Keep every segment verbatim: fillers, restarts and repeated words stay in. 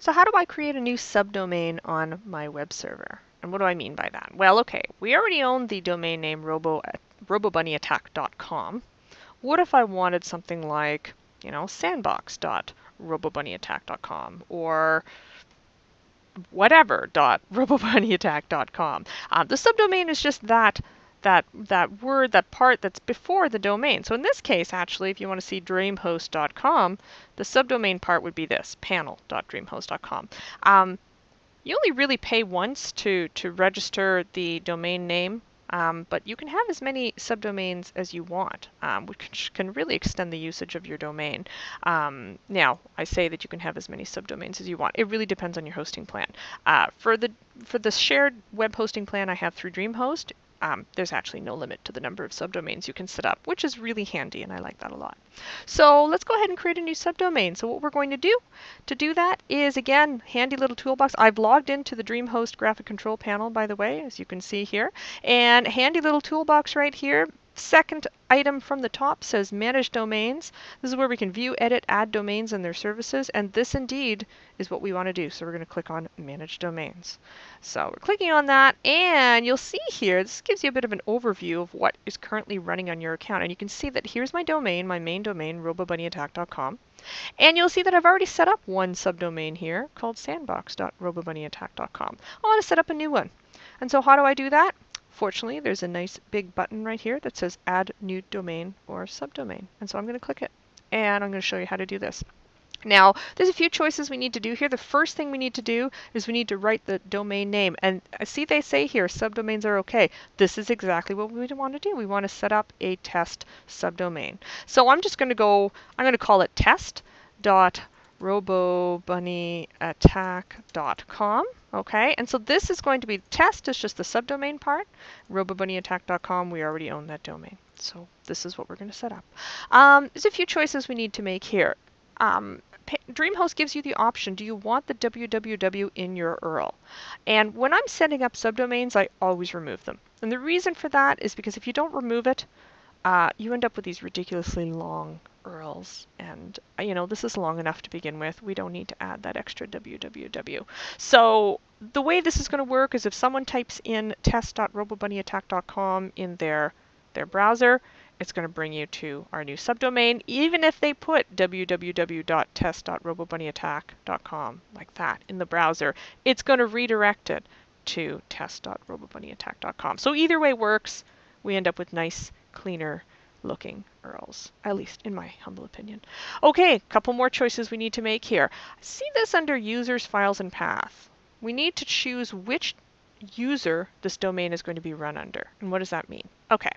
So how do I create a new subdomain on my web server? And what do I mean by that? Well, okay, we already own the domain name robo, robobunnyattack dot com. What if I wanted something like, you know, sandbox dot robobunnyattack dot com or whatever dot robobunnyattack dot com? Um, the subdomain is just that that that word, that part that's before the domain. So in this case, actually, if you want to see dream host dot com, the subdomain part would be this, panel dot dream host dot com. Um, you only really pay once to, to register the domain name, um, but you can have as many subdomains as you want, um, which can really extend the usage of your domain. Um, now, I say that you can have as many subdomains as you want. It really depends on your hosting plan. Uh, for the for the shared web hosting plan I have through DreamHost, Um, there's actually no limit to the number of subdomains you can set up, which is really handy, and I like that a lot. So let's go ahead and create a new subdomain. So what we're going to do to do that is, again, handy little toolbox. I've logged into the DreamHost graphic control panel, by the way, as you can see here, and handy little toolbox right here. Second item from the top says Manage Domains. This is where we can view, edit, add domains and their services, and this indeed is what we want to do. So we're going to click on Manage Domains. So we're clicking on that, and you'll see here, this gives you a bit of an overview of what is currently running on your account. And you can see that here's my domain, my main domain, robobunnyattack dot com. And you'll see that I've already set up one subdomain here called sandbox dot robobunnyattack dot com. I want to set up a new one. And so how do I do that? Fortunately, there's a nice big button right here that says Add New Domain or Subdomain. And so I'm going to click it, and I'm going to show you how to do this. Now, there's a few choices we need to do here. The first thing we need to do is we need to write the domain name. And see, they say here, subdomains are okay. This is exactly what we want to do. We want to set up a test subdomain. So I'm just going to go, I'm going to call it test dot robobunnyattack dot com. Okay, and so this is going to be test, it's just the subdomain part. robobunnyattack dot com, we already own that domain. So this is what we're going to set up. Um, there's a few choices we need to make here. Um, DreamHost gives you the option, do you want the www in your U R L? And when I'm setting up subdomains, I always remove them. And the reason for that is because if you don't remove it, uh, you end up with these ridiculously long U R Ls, and you know, this is long enough to begin with. We don't need to add that extra www. So the way this is going to work is if someone types in test dot robobunnyattack dot com in their their browser, it's going to bring you to our new subdomain, even if they put www dot test dot robobunnyattack dot com like that in the browser. It's going to redirect it to test dot robobunnyattack dot com. So either way works. We end up with nice, cleaner looking U R Ls, at least in my humble opinion. Okay, a couple more choices we need to make here. See this under users, files, and path. We need to choose which user this domain is going to be run under. And what does that mean? Okay.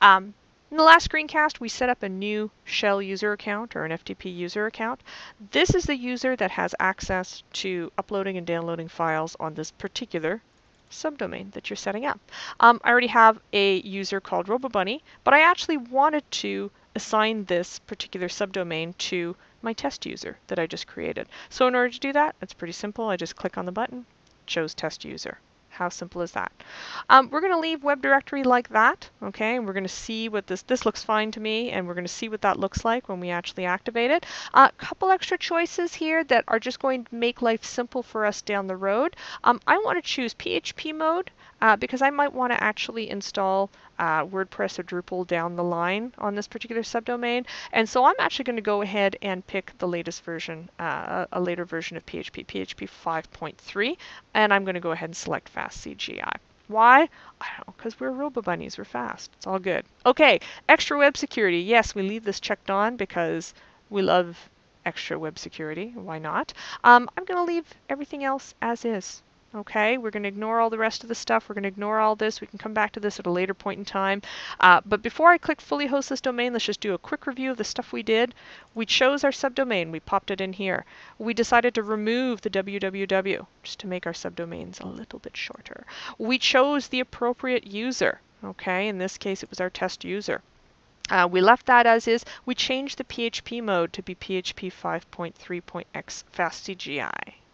Um, in the last screencast, we set up a new shell user account or an F T P user account. This is the user that has access to uploading and downloading files on this particular subdomain that you're setting up. Um, I already have a user called Robobunny, but I actually wanted to assign this particular subdomain to my test user that I just created. So in order to do that, it's pretty simple. I just click on the button, chose test user. How simple is that? Um, we're going to leave web directory like that, okay? And we're going to see what this, this looks fine to me, and we're going to see what that looks like when we actually activate it. A uh, couple extra choices here that are just going to make life simple for us down the road. Um, I want to choose P H P mode uh, because I might want to actually install uh, WordPress or Drupal down the line on this particular subdomain. And so I'm actually going to go ahead and pick the latest version, uh, a later version of P H P, P H P five point three, and I'm going to go ahead and select FastCGI. C G I. Why? I don't know, because we're robobunnies, we're fast. It's all good. Okay, extra web security. Yes, we leave this checked on because we love extra web security. Why not? Um, I'm going to leave everything else as is. Okay, we're going to ignore all the rest of the stuff. We're going to ignore all this. We can come back to this at a later point in time. Uh, but before I click fully host this domain, let's just do a quick review of the stuff we did. We chose our subdomain. We popped it in here. We decided to remove the www just to make our subdomains a little bit shorter. We chose the appropriate user. Okay, in this case, it was our test user. Uh, we left that as is. We changed the P H P mode to be P H P five point three dot x FastCGI.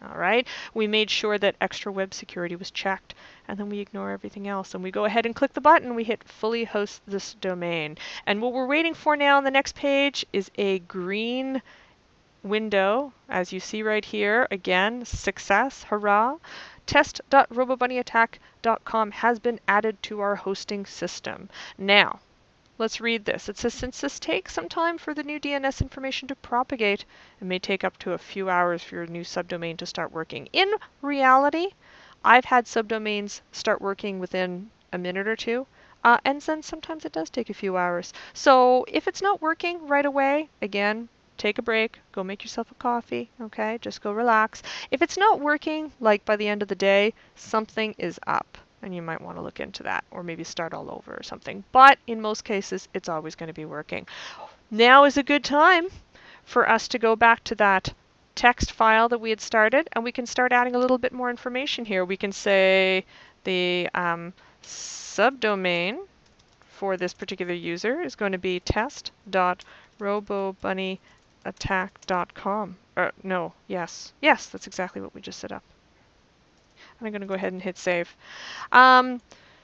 All right, we made sure that extra web security was checked, and then we ignore everything else, and we go ahead and click the button. We hit fully host this domain, and what we're waiting for now on the next page is a green window, as you see right here, again, success, hurrah, test dot robobunnyattack dot com has been added to our hosting system. Now, let's read this. It says, since this takes some time for the new D N S information to propagate, it may take up to a few hours for your new subdomain to start working. In reality, I've had subdomains start working within a minute or two, uh, and then sometimes it does take a few hours. So if it's not working right away, again, take a break, go make yourself a coffee, okay? Just go relax. If it's not working, like by the end of the day, something is up, and you might want to look into that, or maybe start all over or something. But in most cases, it's always going to be working. Now is a good time for us to go back to that text file that we had started, and we can start adding a little bit more information here. We can say the um, subdomain for this particular user is going to be test dot robobunnyattack dot com. Or no, yes. Yes, that's exactly what we just set up. And I'm going to go ahead and hit save. Um,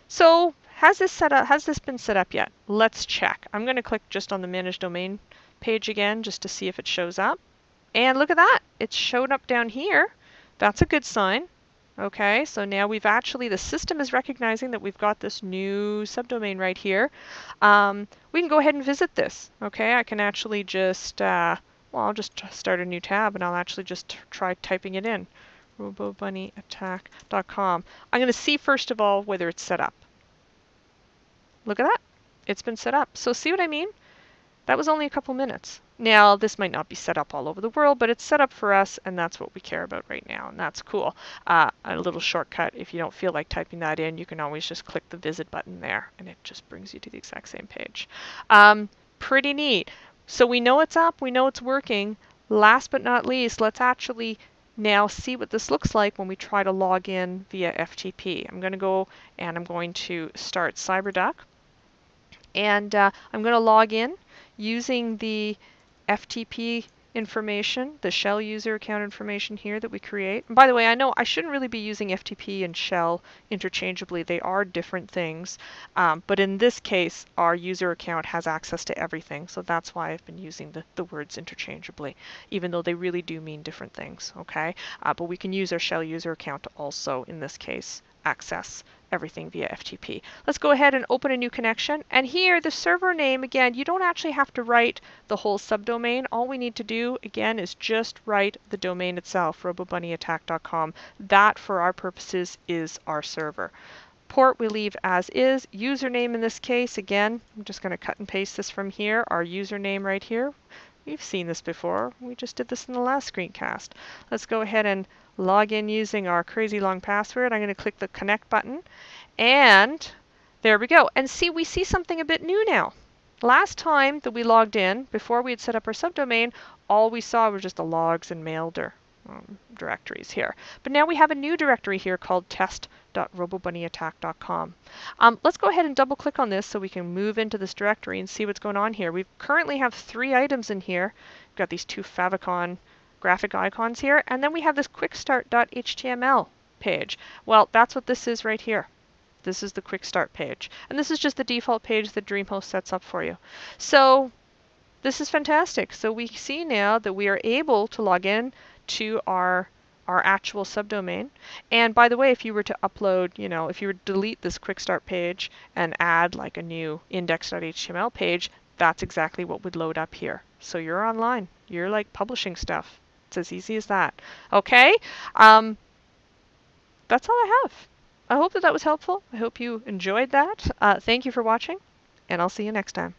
so has this set up, has this been set up yet? Let's check. I'm going to click just on the Manage Domain page again just to see if it shows up. And look at that. It showed up down here. That's a good sign. Okay, so now we've actually, the system is recognizing that we've got this new subdomain right here. Um, we can go ahead and visit this. Okay, I can actually just, uh, well, I'll just start a new tab and I'll actually just try typing it in. robobunnyattack dot com. I'm going to see first of all whether it's set up. Look at that. It's been set up. So see what I mean? That was only a couple minutes. Now, this might not be set up all over the world, but it's set up for us, and that's what we care about right now, and that's cool. Uh, a little shortcut, if you don't feel like typing that in, you can always just click the Visit button there, and it just brings you to the exact same page. Um, pretty neat. So we know it's up, we know it's working. Last but not least, let's actually now see what this looks like when we try to log in via F T P. I'm going to go and I'm going to start Cyberduck, and uh, I'm going to log in using the F T P information, the shell user account information here that we create. And by the way, I know I shouldn't really be using F T P and shell interchangeably. They are different things. Um, but in this case, our user account has access to everything. So that's why I've been using the, the words interchangeably, even though they really do mean different things. Okay, uh, but we can use our shell user account to also, in this case, access everything via F T P. Let's go ahead and open a new connection. And here, the server name, again, you don't actually have to write the whole subdomain. All we need to do, again, is just write the domain itself, robobunnyattack dot com. That, for our purposes, is our server. Port we leave as is. Username in this case, again, I'm just going to cut and paste this from here, our username right here. We've seen this before. We just did this in the last screencast. Let's go ahead and log in using our crazy long password. I'm going to click the connect button, and there we go. And see, we see something a bit new now. Last time that we logged in, before we had set up our subdomain, all we saw were just the logs and maildir um, directories here. But now we have a new directory here called test dot robobunnyattack dot com. Um, let's go ahead and double click on this so we can move into this directory and see what's going on here. We currently have three items in here. We've got these two favicon graphic icons here, and then we have this quick start dot H T M L page. Well, that's what this is right here. This is the quick start page, and this is just the default page that DreamHost sets up for you. So this is fantastic. So we see now that we are able to log in to our our actual subdomain. And by the way, if you were to upload, you know, if you were to delete this quick start page and add like a new index dot H T M L page, that's exactly what would load up here. So you're online. You're like publishing stuff. It's as easy as that. Okay, um, that's all I have. I hope that that was helpful. I hope you enjoyed that. Uh, thank you for watching, and I'll see you next time.